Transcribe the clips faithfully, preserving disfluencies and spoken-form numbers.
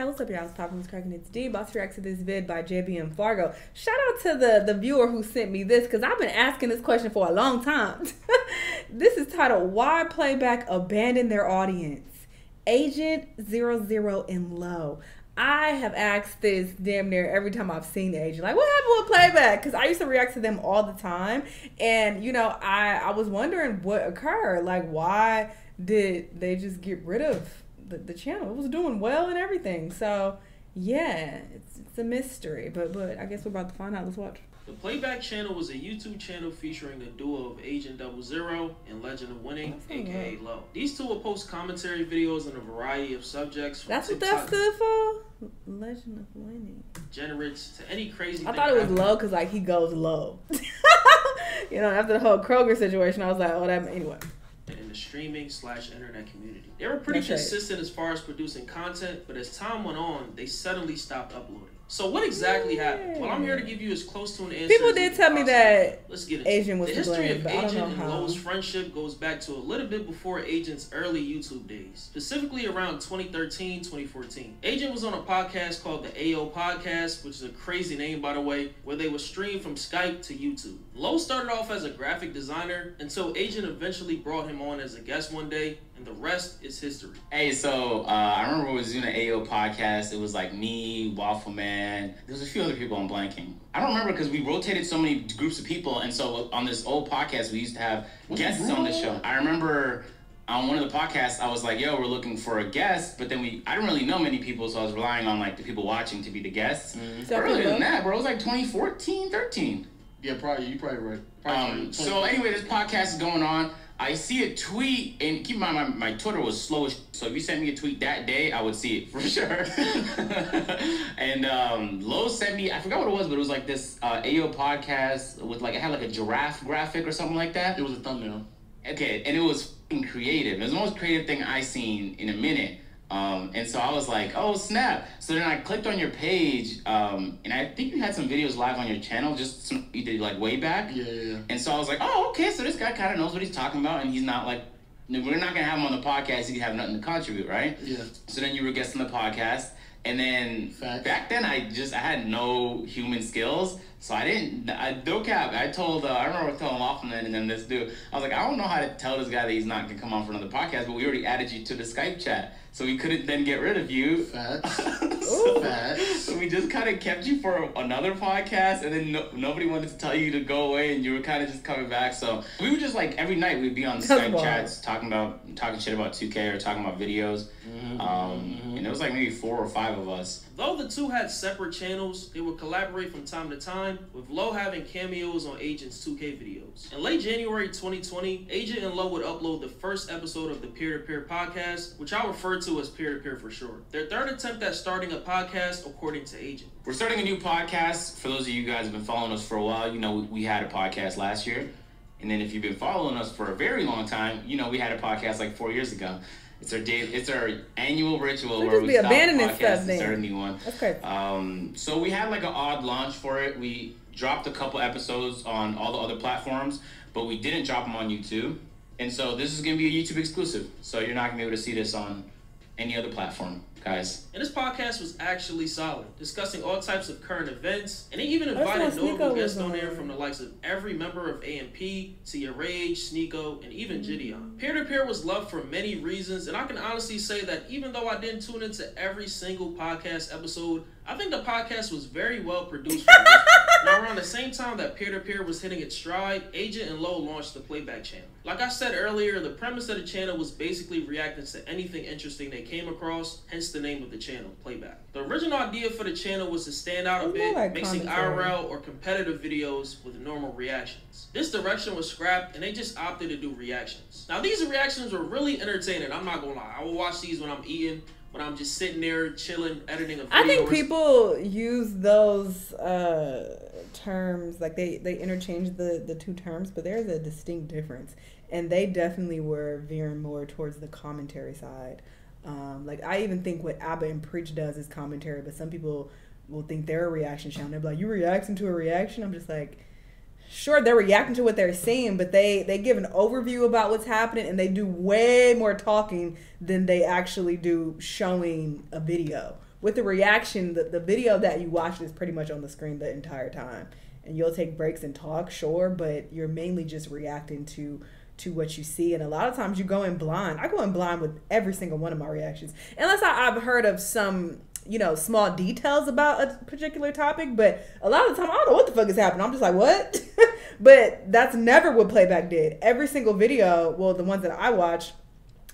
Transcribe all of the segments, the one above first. Hey, what's up, y'all? It's Poppin' Crackin'. It's D. Boss reacts to this vid by J B M Fargo. Shout out to the, the viewer who sent me this, because I've been asking this question for a long time. This is titled, Why Playback Abandoned Their Audience? Agent zero zero and Low. I have asked this damn near every time I've seen the Agent. Like, what happened with Playback? Because I used to react to them all the time. And, you know, I, I was wondering what occurred. Like, why did they just get rid of The, the channel? It was doing well and everything. So yeah, it's, it's a mystery, but but I guess we're about to find out. Let's watch. The Playback channel was a YouTube channel featuring a duo of Agent double zero and Legend of Winning, aka Low. These two will post commentary videos on a variety of subjects. That's what that stood for? Legend of Winning. Generates to any crazy I thing thought it was Low because like he goes low. You know, after the whole Kroger situation, I was like, oh, that anyway. In the streaming slash internet community, they were pretty That's consistent right. as far as producing content, but as time went on, they suddenly stopped uploading. So what exactly yeah. happened? Well, I'm here to give you as close to an answer. People as did tell possible. me that Let's get into Agent it. was the history blame, of Agent and how. Low's friendship goes back to a little bit before Agent's early YouTube days, specifically around twenty thirteen, twenty fourteen. Agent was on a podcast called the A O Podcast, which is a crazy name, by the way, where they would stream from Skype to YouTube. Low started off as a graphic designer until Agent eventually brought him on as a guest one day, and the rest is history. Hey, so uh, I remember when we was doing the A O Podcast. It was like me, Waffle Man. And there's a few other people I'm blanking. I don't remember because we rotated so many groups of people. And so on this old podcast, we used to have guests on the show. I remember on one of the podcasts, I was like, yo, we're looking for a guest. But then we, I didn't really know many people. So I was relying on like the people watching to be the guests. Mm-hmm. But earlier than that, bro, it was like twenty fourteen, thirteen. Yeah, probably. You're probably right. Probably um, so anyway, this podcast is going on. I see a tweet, and keep in mind, my, my Twitter was slow as so if you sent me a tweet that day, I would see it for sure. And um, Low sent me, I forgot what it was, but it was like this uh, A O podcast with like, it had like a giraffe graphic or something like that. It was a thumbnail. Okay, and it was creative. It was the most creative thing I seen in a minute. Um, and so I was like, oh, snap. So then I clicked on your page, um, and I think you had some videos live on your channel, just some, you did like way back. Yeah, yeah, yeah. And so I was like, oh, okay, so this guy kind of knows what he's talking about, and he's not like, we're not going to have him on the podcast if you have nothing to contribute, right? Yeah. So then you were guesting the podcast, and then Facts. back then I just, I had no human skills, so I didn't, I, no cap, I told, uh, I remember telling off and then, and then this dude, I was like, I don't know how to tell this guy that he's not going to come on for another podcast, but we already added you to the Skype chat. So we couldn't then get rid of you. Facts. so, Facts. so we just kind of kept you for another podcast, and then no, nobody wanted to tell you to go away, and you were kind of just coming back. So we were just like every night we'd be on the Skype wild. chats talking about talking shit about two K or talking about videos. Mm-hmm. Um, and it was like maybe four or five of us. Though the two had separate channels, they would collaborate from time to time, with Low having cameos on Agent's two K videos. In late January twenty twenty, Agent and Low would upload the first episode of the Peer-to-Peer podcast, which I refer to to as Peer-to-Peer for sure. Their third attempt at starting a podcast, according to Agent. We're starting a new podcast. For those of you guys who have been following us for a while, you know, we, we had a podcast last year. And then if you've been following us for a very long time, you know, we had a podcast like four years ago. It's our day, it's our annual ritual where we stop the podcast and start a new one. Okay. Um, so we had like an odd launch for it. We dropped a couple episodes on all the other platforms, but we didn't drop them on YouTube. And so this is going to be a YouTube exclusive. So you're not going to be able to see this on any other platform, guys. And this podcast was actually solid, discussing all types of current events, and they even invited notable guests on there from the likes of every member of A M P, Tia Rage, Sneeko, and even Gideon. Peer-to-Peer was loved for many reasons, and I can honestly say that even though I didn't tune into every single podcast episode, I think the podcast was very well produced. Now, around the same time that Peer-to-Peer was hitting its stride, Agent and Low launched the Playback channel. Like I said earlier, the premise of the channel was basically reacting to anything interesting they came across, hence the name of the channel, Playback. The original idea for the channel was to stand out a bit, like mixing I R L or competitive videos with normal reactions. This direction was scrapped, and they just opted to do reactions. Now, these reactions were really entertaining, I'm not gonna lie. I will watch these when I'm eating, when I'm just sitting there chilling, editing a video. I think people use those uh, terms, like they, they interchange the, the two terms, but there's a distinct difference. And they definitely were veering more towards the commentary side. Um, like, I even think what ABBA and Preach does is commentary, but some people will think they're a reaction channel. They'll be like, you reacting to a reaction? I'm just like, sure, they're reacting to what they're seeing, but they, they give an overview about what's happening, and they do way more talking than they actually do showing a video with the reaction, the, the video that you watched is pretty much on the screen the entire time. And you'll take breaks and talk, sure, but you're mainly just reacting to to what you see. And a lot of times you go in blind. I go in blind with every single one of my reactions. Unless I, I've heard of some, you know, small details about a particular topic, but a lot of the time I don't know what the fuck is happening. I'm just like, what? But that's never what Playback did. Every single video, well, the ones that I watched,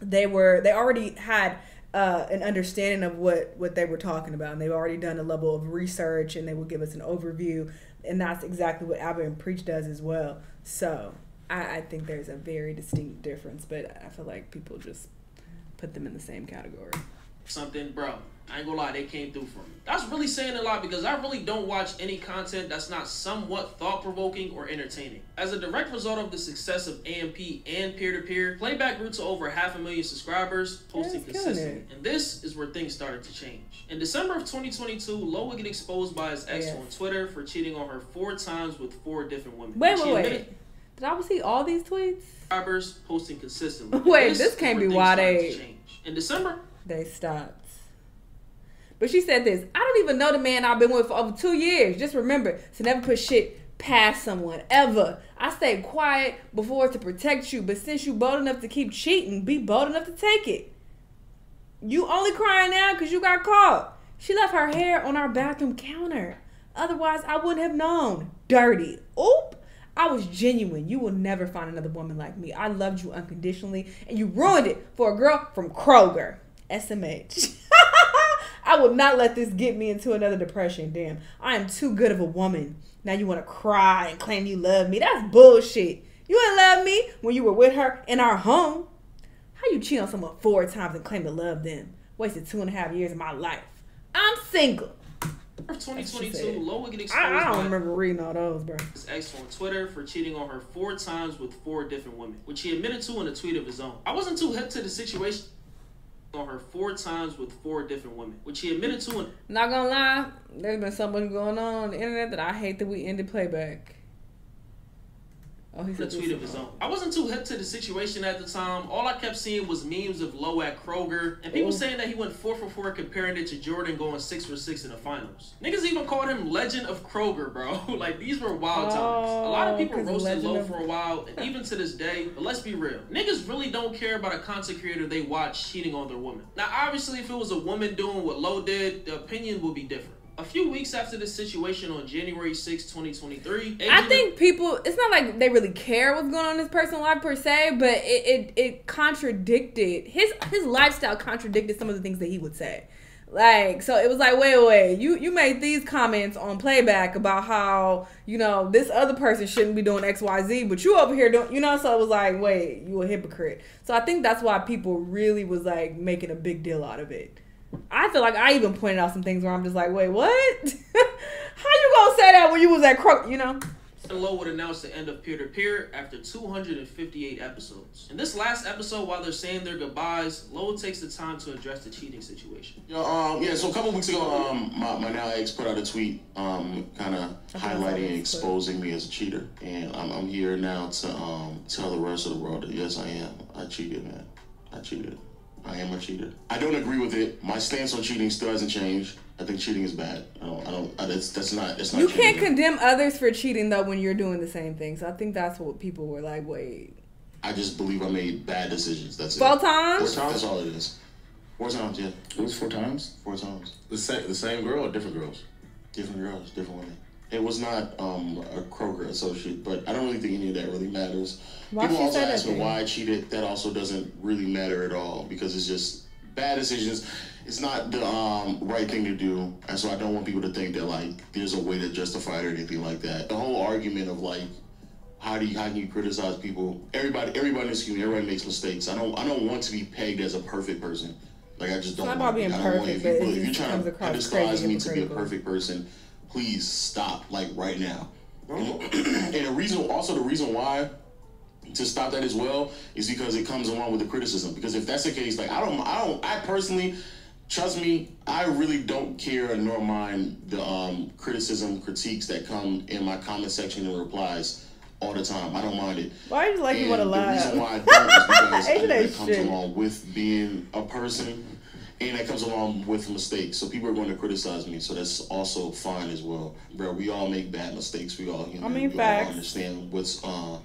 they were, they already had uh, an understanding of what, what they were talking about. And they've already done a level of research and they will give us an overview. And that's exactly what ABBA and Preach does as well. So I, I think there's a very distinct difference, but I feel like people just put them in the same category. Something, bro, I ain't gonna lie, they came through for me. That's really saying a lot because I really don't watch any content that's not somewhat thought-provoking or entertaining. As a direct result of the success of A M P and Peer-to-Peer, Playback grew to over half a million subscribers, posting consistently. And this is where things started to change. In December of twenty twenty-two, Low would get exposed by his ex yeah. on Twitter for cheating on her four times with four different women. Wait, wait, wait. Did I see all these tweets? Subscribers posting consistently. Wait, this, this can't be why they change. In December, they stopped. But she said this, I don't even know the man I've been with for over two years. Just remember to never put shit past someone, ever. I stayed quiet before to protect you, but since you bold enough to keep cheating, be bold enough to take it. You only crying now because you got caught. She left her hair on our bathroom counter. Otherwise, I wouldn't have known. Dirty. Oop. I was genuine. You will never find another woman like me. I loved you unconditionally, and you ruined it for a girl from Kroger. S M H. I will not let this get me into another depression. Damn, I am too good of a woman. Now you want to cry and claim you love me. That's bullshit. You didn't love me when you were with her in our home. How you cheat on someone four times and claim to love them? Wasted two and a half years of my life. I'm single. twenty twenty-two, Low would get exposed. I, I don't remember reading all those, bro. His ex on Twitter for cheating on her four times with four different women, which he admitted to in a tweet of his own. I wasn't too hip to the situation. On her four times with four different women, which he admitted to. And not gonna lie, there's been something going on on the internet that I hate that we ended Playback. Oh, he's a tweet of his own. I wasn't too hip to the situation at the time. All I kept seeing was memes of Low at Kroger and people Ooh. saying that he went four for four, comparing it to Jordan going six for six in the finals. Niggas even called him Legend of Kroger, bro. Like, these were wild oh, times. A lot of people roasted Low of... for a while, and even to this day. But let's be real, niggas really don't care about a content creator they watch cheating on their woman. Now, obviously, if it was a woman doing what Low did, the opinion would be different. A few weeks after this situation on January sixth, twenty twenty-three... I think people... It's not like they really care what's going on in this person's life per se, but it, it, it contradicted... His his lifestyle contradicted some of the things that he would say. Like, so it was like, wait, wait, you, you made these comments on Playback about how, you know, this other person shouldn't be doing X Y Z, but you over here don't... You know, so it was like, wait, you a hypocrite. So I think that's why people really was, like, making a big deal out of it. I feel like I even pointed out some things where I'm just like, wait, what? How you gonna say that when you was at Crook, you know? Low would announce the end of Peer-to-Peer after two hundred fifty-eight episodes. In this last episode, while they're saying their goodbyes, Low takes the time to address the cheating situation. Yeah, um, yeah so a couple weeks ago, um, my, my now ex put out a tweet um, kind of highlighting and exposing me as a cheater. And I'm, I'm here now to um, tell the rest of the world that, yes, I am. I cheated, man. I cheated. I am a cheater. I don't agree with it. My stance on cheating still hasn't changed. I think cheating is bad. I don't. I don't. I, that's, that's not. That's not. You can't condemn others for cheating though when you're doing the same thing. So I think that's what people were like. Wait. I just believe I made bad decisions. That's it. Four times. Four times. That's all it is. Four times. Yeah. It was four times. Four times. The same. The same girl or different girls? Different girls. Different women. It was not um, a Kroger associate, but I don't really think any of that really matters. Why People also ask me why I cheated. That also doesn't really matter at all because it's just bad decisions. It's not the um, right thing to do, and so I don't want people to think that like there's a way to justify it or anything like that. The whole argument of like how do you, how can you criticize people? Everybody, everybody is human. Everybody makes mistakes. I don't I don't want to be pegged as a perfect person. Like I just don't. It's not want about being I don't perfect. Want if, you, if you're trying to criticize me to be a perfect person. Please stop, like, right now. And the reason, also the reason why to stop that as well is because it comes along with the criticism. Because if that's the case, like, I don't, I don't, I personally, trust me, I really don't care nor mind the um, criticism, critiques that come in my comment section and replies all the time. I don't mind it. Why do you like and you want to lie? The reason why I don't is because it comes along with being a person. And that comes along with mistakes. So people are going to criticize me. So that's also fine as well. Bro, we all make bad mistakes. We all, you know, I mean, we all understand what's uh,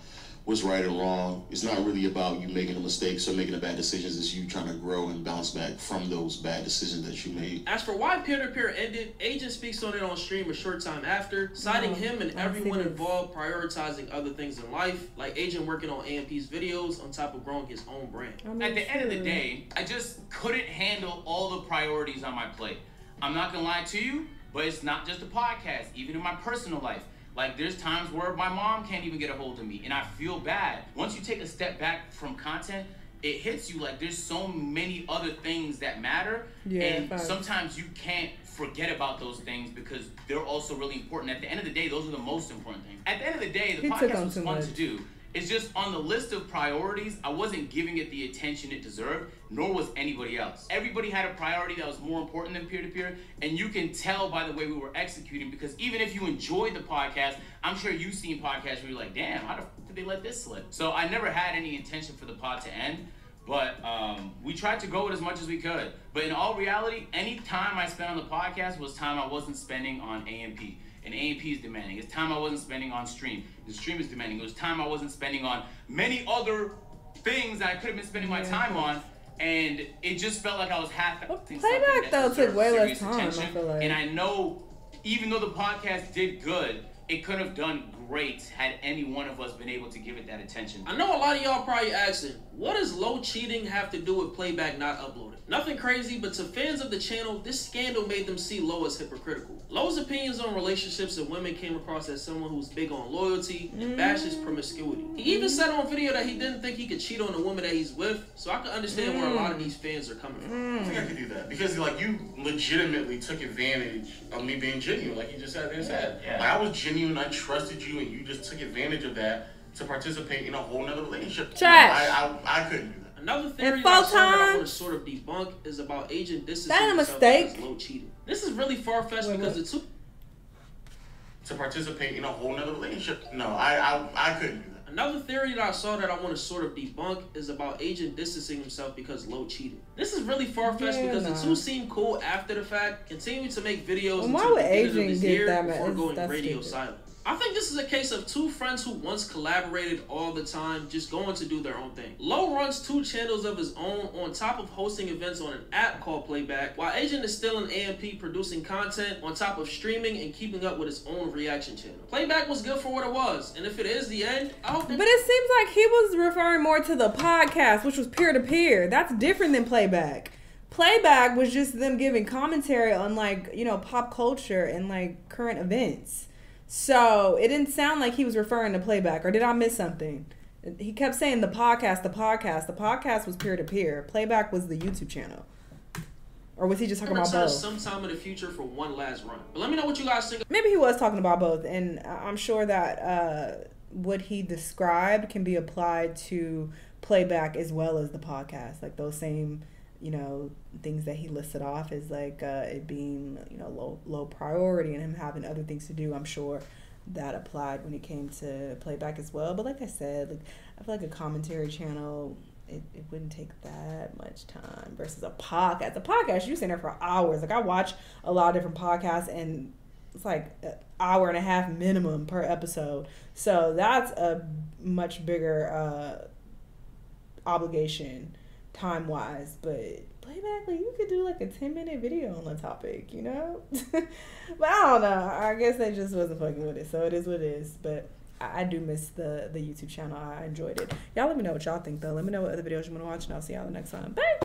what's right and wrong. It's not really about you making a mistake or making a bad decisions. It's you trying to grow and bounce back from those bad decisions that you made. As for why peer-to-peer ended, Agent speaks on it on stream a short time after, citing no, him and everyone involved prioritizing other things in life, like Agent working on A M P's videos on top of growing his own brand. I'm At the sure. end of the day, I just couldn't handle all the priorities on my plate. I'm not gonna lie to you, but it's not just the podcast, even in my personal life. Like, there's times where my mom can't even get a hold of me, and I feel bad. Once you take a step back from content, it hits you like there's so many other things that matter, yeah, and facts. Sometimes you can't forget about those things because they're also really important. At the end of the day, those are the most important things. At the end of the day, the he podcast was fun much. to do. It's just on the list of priorities, I wasn't giving it the attention it deserved, nor was anybody else. Everybody had a priority that was more important than peer-to-peer, and you can tell by the way we were executing, because even if you enjoyed the podcast, I'm sure you've seen podcasts where you're like, damn, how the f did they let this slip? So I never had any intention for the pod to end, but um, we tried to go with as much as we could. But in all reality, any time I spent on the podcast was time I wasn't spending on A M P. And A M P is demanding. It's time I wasn't spending on stream. The stream is demanding. It was time I wasn't spending on many other things that I could have been spending my time on. And it just felt like I was half well, Playback though took way less time, attention. I feel like. And I know, even though the podcast did good, it could have done great had any one of us been able to give it that attention. I know a lot of y'all probably asking, what does L O W cheating have to do with Playback not uploading? Nothing crazy, but to fans of the channel, this scandal made them see L O W as hypocritical. L O W's opinions on relationships and women came across as someone who's big on loyalty and bashes promiscuity. He even said on video that he didn't think he could cheat on the woman that he's with, so I can understand mm. where a lot of these fans are coming from. I think I could do that, because like you legitimately took advantage of me being genuine, like you just said there said. Yeah. Like, I was genuine, I trusted you, and you just took advantage of that to participate in a whole nother relationship. Trash. Like, I, I, I couldn't do that. Another theory that I want to sort of debunk is about Agent distancing himself as L O W cheated. This is really far-fetched wait, because wait. the two... To participate in a whole nother relationship? No, I, I, I couldn't do that. Another theory that I saw that I want to sort of debunk is about Agent distancing himself because L O W cheated. This is really far-fetched yeah, because nah. the two seemed cool after the fact, continued to make videos well, until the end of his year before going radio silent. I think this is a case of two friends who once collaborated all the time, just going to do their own thing. L O W runs two channels of his own on top of hosting events on an app called Playback, while Agent is still in A M P producing content on top of streaming and keeping up with his own reaction channel. Playback was good for what it was, and if it is the end, I hope. But it seems like he was referring more to the podcast, which was peer-to-peer. That's different than Playback. Playback was just them giving commentary on, like, you know, pop culture and, like, current events. So it didn't sound like he was referring to Playback, or did I miss something? He kept saying the podcast, the podcast. The podcast was peer-to-peer. Playback was the YouTube channel. Or was he just talking about both? Sometime in the future for one last run. But let me know what you guys think. Maybe he was talking about both, and I'm sure that uh, what he described can be applied to Playback as well as the podcast. Like those same, you know, things that he listed off is like uh, it being, you know, low low priority and him having other things to do. I'm sure that applied when it came to Playback as well. But like I said, like I feel like a commentary channel, it, it wouldn't take that much time versus a podcast. A podcast, you're sitting there for hours. Like I watch a lot of different podcasts and it's like an hour and a half minimum per episode. So that's a much bigger uh, obligation time wise, but Playback, like you could do like a ten minute video on the topic, you know? But I don't know. I guess they just wasn't fucking with it. So it is what it is. But I, I do miss the, the YouTube channel. I enjoyed it. Y'all let me know what y'all think though. Let me know what other videos you want to watch and I'll see y'all the next time. Bye!